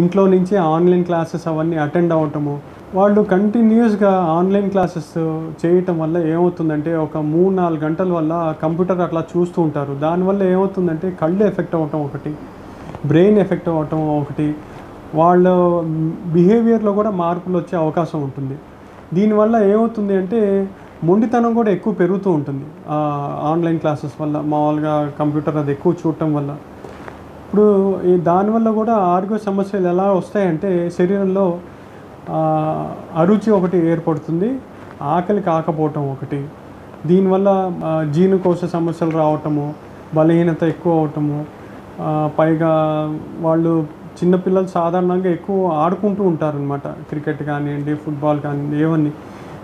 ఇంట్లో నుంచి online classes అవన్నీ అటెండ్ అవటము వాళ్ళు కంటిన్యూస్గా ఆన్లైన్ క్లాసెస్ చేయటం వల్ల ఏమవుతుందంటే ఒక 3-4 గంటల వల్ల కంప్యూటర్ అట్లా చూస్తూ ఉంటారు. దానివల్ల ఏమవుతుందంటే కళ్ళు ఎఫెక్ట్ అవటం ఒకటి, బ్రెయిన్ ఎఫెక్ట్ అవటం ఒకటి, వాళ్ళ బిహేవియర్లో కూడా మార్పులు వచ్చే అవకాశం ఉంటుంది. దీనివల్ల ఏమవుతుంది అంటే మొండితనం కూడా ఎక్కువ పెరుగుతూ ఉంటుంది ఆన్లైన్ క్లాసెస్ వల్ల, మామూలుగా కంప్యూటర్ అది ఎక్కువ చూడటం వల్ల. ఇప్పుడు దానివల్ల కూడా ఆరోగ్య సమస్యలు ఎలా వస్తాయంటే శరీరంలో అరుచి ఒకటి ఏర్పడుతుంది, ఆకలి కాకపోవటం ఒకటి, దీనివల్ల జీర్ణకోశ సమస్యలు రావటము, బలహీనత ఎక్కువ అవటము, పైగా వాళ్ళు చిన్నపిల్లలు సాధారణంగా ఎక్కువ ఆడుకుంటూ ఉంటారనమాట, క్రికెట్ కానివ్వండి, ఫుట్బాల్ కానివ్వండి, ఏవన్నీ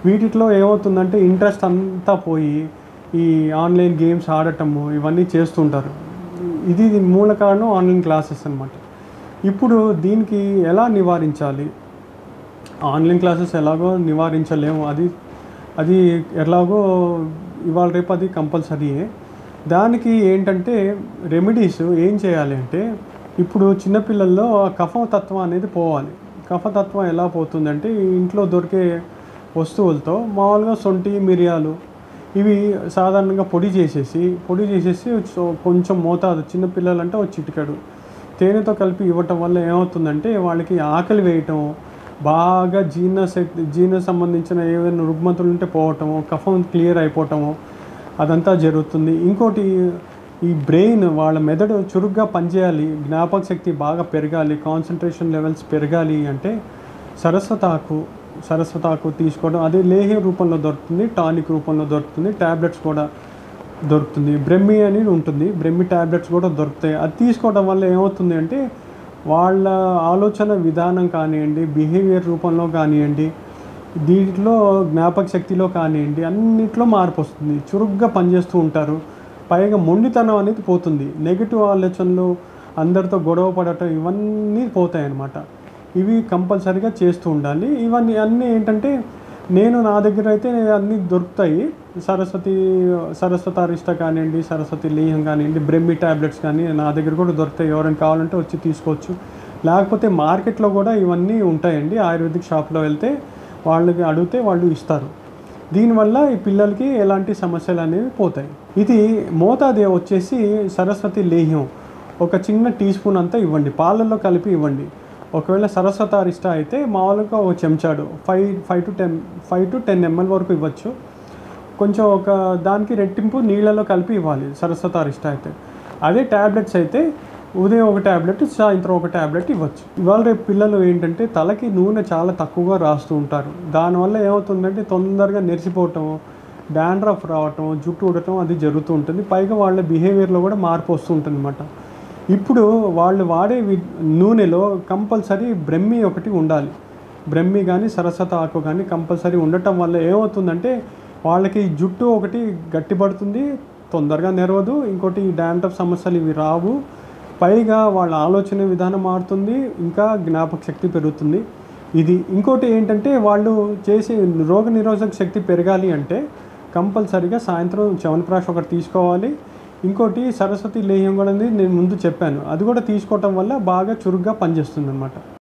వీటిలో ఏమవుతుందంటే ఇంట్రెస్ట్ అంతా పోయి ఈ ఆన్లైన్ గేమ్స్ ఆడటము ఇవన్నీ చేస్తుంటారు. ఇది మూల కారణం ఆన్లైన్ క్లాసెస్ అనమాట. ఇప్పుడు దీనికి ఎలా నివారించాలి? ఆన్లైన్ క్లాసెస్ ఎలాగో నివారించలేము, అది ఎలాగో ఇవాళ రేపు అది కంపల్సరీయే. దానికి ఏంటంటే రెమెడీస్ ఏం చేయాలి అంటే ఇప్పుడు చిన్నపిల్లల్లో కఫతత్వం అనేది పోవాలి. కఫతత్వం ఎలా పోతుందంటే ఇంట్లో దొరికే వస్తువులతో మామూలుగా సొంటి మిరియాలు ఇవి సాధారణంగా పొడి చేసేసి కొంచెం మోతాదు, చిన్నపిల్లలంటే ఒక చిటికెడు తేనెతో కలిపి ఇవ్వటం వల్ల ఏమవుతుందంటే వాళ్ళకి ఆకలి వేయటం, బాగా జీర్ణ సంబంధించిన ఏవైనా రుగ్మతులు ఉంటే పోవటము, కఫం క్లియర్ అయిపోవటము అదంతా జరుగుతుంది. ఇంకోటి ఈ బ్రెయిన్ వాళ్ళ మెదడు చురుగ్గా పనిచేయాలి, జ్ఞాపక శక్తి బాగా పెరగాలి, కాన్సన్ట్రేషన్ లెవెల్స్ పెరగాలి అంటే సరస్వతాకు తీసుకోవడం, అది లేహ్యం రూపంలో దొరుకుతుంది, టానిక్ రూపంలో దొరుకుతుంది, ట్యాబ్లెట్స్ కూడా దొరుకుతుంది, బ్రెమ్మి అని ఉంటుంది, బ్రెమ్మి ట్యాబ్లెట్స్ కూడా దొరుకుతాయి. అది తీసుకోవడం వల్ల ఏమవుతుంది అంటే వాళ్ళ ఆలోచన విధానం కానివ్వండి, బిహేవియర్ రూపంలో కానివ్వండి, దీంట్లో జ్ఞాపక శక్తిలో కానివ్వండి అన్నిట్లో మార్పు వస్తుంది, చురుగ్గా పనిచేస్తూ ఉంటారు. పైగా మొండితనం అనేది పోతుంది, నెగిటివ్ ఆలోచనలు, అందరితో గొడవ పడటం ఇవన్నీ పోతాయి అన్నమాట. ఇవి కంపల్సరీగా చేస్తూ ఉండాలి. ఇవన్నీ అన్నీ ఏంటంటే నా దగ్గర అయితే అన్నీ దొరుకుతాయి, సరస్వతారిష్ట కానివ్వండి, సరస్వతి లేహం కానివ్వండి, బ్రెమ్మి ట్యాబ్లెట్స్ కానీ నా దగ్గర కూడా దొరుకుతాయి, ఎవరైనా కావాలంటే వచ్చి తీసుకోవచ్చు. లేకపోతే మార్కెట్లో కూడా ఇవన్నీ ఉంటాయండి, ఆయుర్వేదిక్ షాప్లో వెళ్తే వాళ్ళకి అడిగితే వాళ్ళు ఇస్తారు. దీనివల్ల ఈ పిల్లలకి ఎలాంటి సమస్యలు అనేవి పోతాయి. ఇది మోతాదే వచ్చేసి సరస్వతి లేహ్యం ఒక చిన్న టీ స్పూన్ అంతా ఇవ్వండి, పాలల్లో కలిపి ఇవ్వండి. ఒకవేళ సరస్వతారిష్ట అయితే మామూలుగా ఒక చెంచాడు 5 to 10 ఎంఎల్ వరకు ఇవ్వచ్చు, కొంచెం ఒక దానికి రెట్టింపు నీళ్ళలో కలిపి ఇవ్వాలి సరస్వతారిష్ట అయితే. అదే ట్యాబ్లెట్స్ అయితే ఉదయం ఒక ట్యాబ్లెట్, సాయంత్రం ఒక ట్యాబ్లెట్ ఇవ్వచ్చు. ఇవాళ రేపు పిల్లలు ఏంటంటే తలకి నూనె చాలా తక్కువగా రాస్తూ ఉంటారు, దానివల్ల ఏమవుతుందంటే తొందరగా నెరిసిపోవటం, డాండ్రఫ్ రావటం, జుట్టు ఊడటం అది జరుగుతూ ఉంటుంది. పైగా వాళ్ళ బిహేవియర్లో కూడా మార్పు వస్తూ ఉంటుంది అనమాట. ఇప్పుడు వాళ్ళు వాడే నూనెలో కంపల్సరీ బ్రెమ్మి ఒకటి ఉండాలి, బ్రెమ్మి కానీ సరస్వత ఆకు కానీ కంపల్సరీ ఉండటం వల్ల ఏమవుతుందంటే వాళ్ళకి జుట్టు ఒకటి గట్టిపడుతుంది, తొందరగా నెరవదు, ఇంకోటి డాండ్రఫ్ సమస్యలు ఇవి రావు, పైగా వాళ్ళ ఆలోచన విధానం మారుతుంది, ఇంకా జ్ఞాపక శక్తి పెరుగుతుంది. ఇది ఇంకోటి ఏంటంటే వాళ్ళు చేసే రోగనిరోధక శక్తి పెరగాలి అంటే కంపల్సరీగా సాయంత్రం చవన్ప్రాష్ ఒకటి తీసుకోవాలి. ఇంకోటి సరస్వతి లేహ్యం కూడా నేను ముందు చెప్పాను, అది కూడా తీసుకోవటం వల్ల బాగా చురుగ్గా పనిచేస్తుంది అన్నమాట.